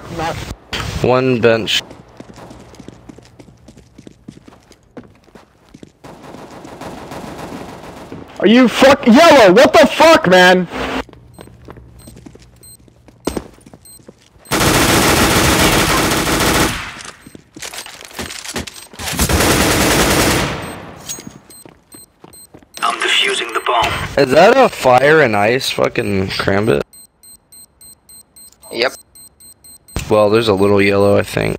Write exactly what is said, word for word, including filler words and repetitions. fuck not. One bench. Are you fuck yellow? What the fuck, man? I'm defusing the bomb. Is that a fire and ice fucking Krambit? Yep. Well, there's a little yellow, I think.